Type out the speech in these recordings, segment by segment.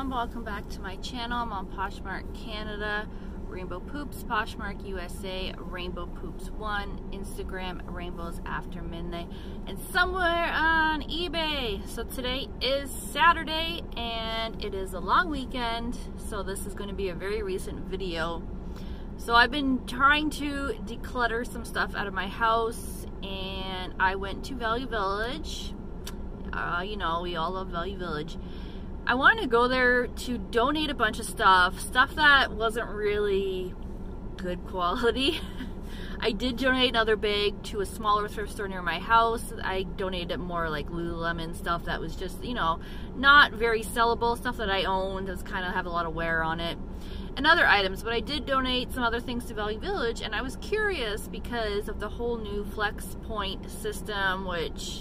everyone, welcome back to my channel. I'm on Poshmark Canada, Rainbow Poops, Poshmark USA, Rainbow Poops 1, Instagram, Rainbows After Midnight, and somewhere on eBay. So today is Saturday and it is a long weekend, so this is going to be a very recent video. So I've been trying to declutter some stuff out of my house and I went to Value Village. You know, we all love Value Village. I wanted to go there to donate a bunch of stuff that wasn't really good quality. I did donate another bag to a smaller thrift store near my house. I donated more like Lululemon stuff that was just, you know, not very sellable, stuff that I owned that's kind of have a lot of wear on it and other items, but I did donate some other things to Value Village. And I was curious because of the whole new FlexPoint system, which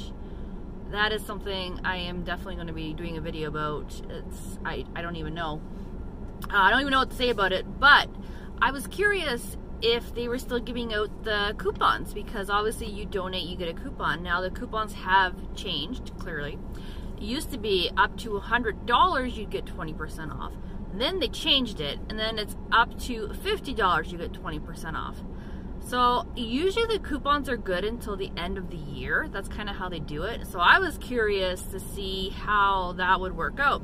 that is something I am definitely going to be doing a video about. It's, I don't even know. I don't even know what to say about it, but I was curious if they were still giving out the coupons, because obviously you donate, you get a coupon. Now the coupons have changed, clearly. It used to be up to $100, you'd get 20% off. And then they changed it, and then it's up to $50, you get 20% off. So usually the coupons are good until the end of the year. That's kind of how they do it. So I was curious to see how that would work out.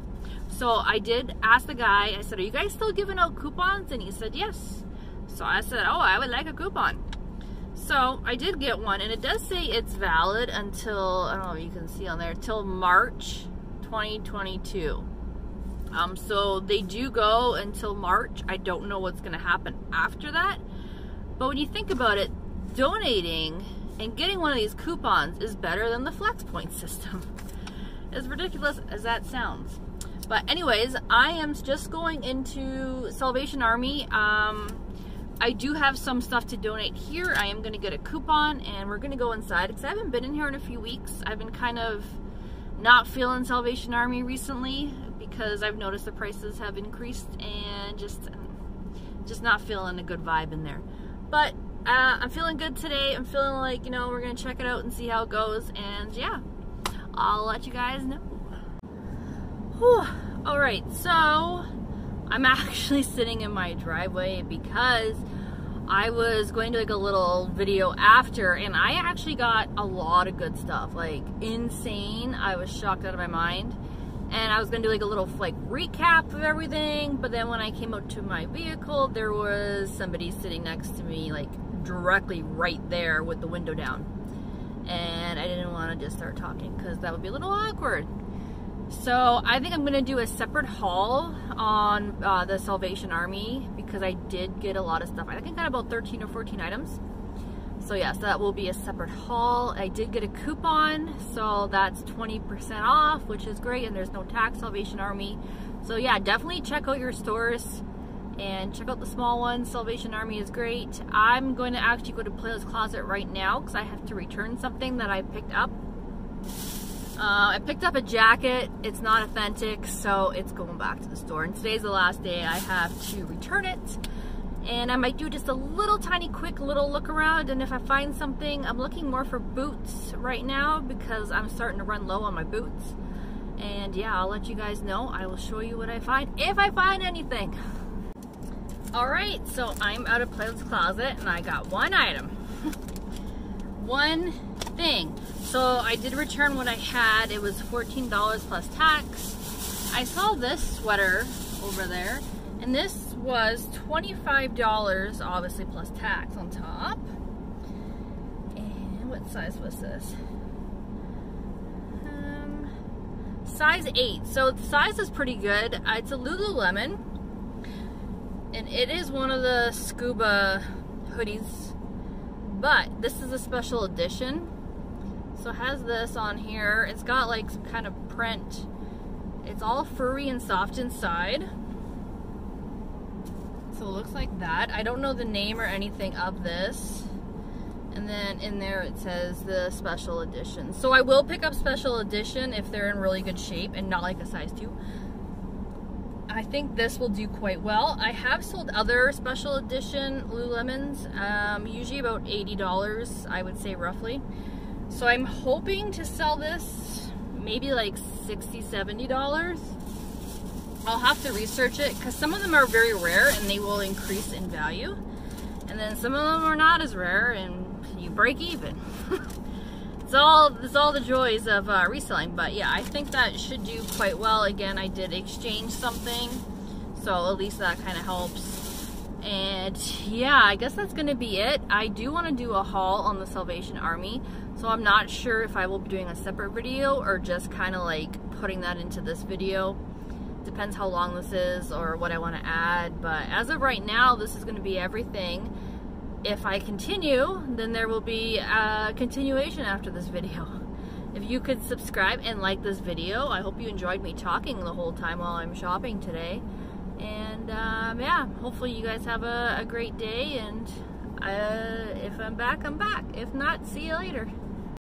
So I did ask the guy, I said, "Are you guys still giving out coupons?" And he said, "Yes." So I said, "Oh, I would like a coupon." So I did get one, and it does say it's valid until, I don't know if you can see on there, till March 2022. So they do go until March. I don't know what's gonna happen after that. But when you think about it, donating and getting one of these coupons is better than the FlexPoint system. As ridiculous as that sounds. But anyways, I am just going into Salvation Army. I do have some stuff to donate here. I am going to get a coupon and we're going to go inside because I haven't been in here in a few weeks. I've been kind of not feeling Salvation Army recently because I've noticed the prices have increased and just not feeling a good vibe in there. But I'm feeling good today. I'm feeling like, you know, we're going to check it out and see how it goes. And yeah, I'll let you guys know. Whew. All right, so I'm actually sitting in my driveway because I was going to like a little video after. And I actually got a lot of good stuff, like insane. I was shocked out of my mind. And I was going to do like a little like recap of everything, but then when I came out to my vehicle, there was somebody sitting next to me, like directly right there with the window down. And I didn't want to just start talking because that would be a little awkward. So I think I'm going to do a separate haul on the Salvation Army because I did get a lot of stuff. I think I got about 13 or 14 items. So yes, that will be a separate haul. I did get a coupon, so that's 20% off, which is great, and there's no tax, Salvation Army. So yeah, definitely check out your stores and check out the small ones. Salvation Army is great. I'm going to actually go to Plato's Closet right now because I have to return something that I picked up. I picked up a jacket. It's not authentic, so it's going back to the store. And today's the last day I have to return it. And I might do just a little tiny quick little look around, and if I find something, I'm looking more for boots right now because I'm starting to run low on my boots. And yeah, I'll let you guys know. I will show you what I find, if I find anything. Alright, so I'm out of Plato's Closet and I got one item. One thing. So I did return what I had. It was $14 plus tax. I saw this sweater over there, and this was $25, obviously plus tax on top. And what size was this? Size 8. So the size is pretty good. It's a Lululemon, and it is one of the scuba hoodies, but this is a special edition. So it has this on here. It's got like some kind of print. It's all furry and soft inside. So it looks like that. I don't know the name or anything of this. And then in there it says the special edition. So I will pick up special edition if they're in really good shape and not like a size 2. I think this will do quite well. I have sold other special edition Lululemons, usually about $80, I would say roughly. So I'm hoping to sell this maybe like $60, $70. I'll have to research it because some of them are very rare and they will increase in value, and then some of them are not as rare and you break even. It's all the joys of reselling. But yeah, I think that should do quite well. Again, I did exchange something, so at least that kind of helps. And yeah, I guess that's going to be it. I do want to do a haul on the Salvation Army, so I'm not sure if I will be doing a separate video or just kind of like putting that into this video. Depends how long this is or what I want to add. But as of right now, this is going to be everything. If I continue, then there will be a continuation after this video. If you could subscribe and like this video. I hope you enjoyed me talking the whole time while I'm shopping today. And yeah, hopefully you guys have a great day. And if I'm back, I'm back. If not, see you later.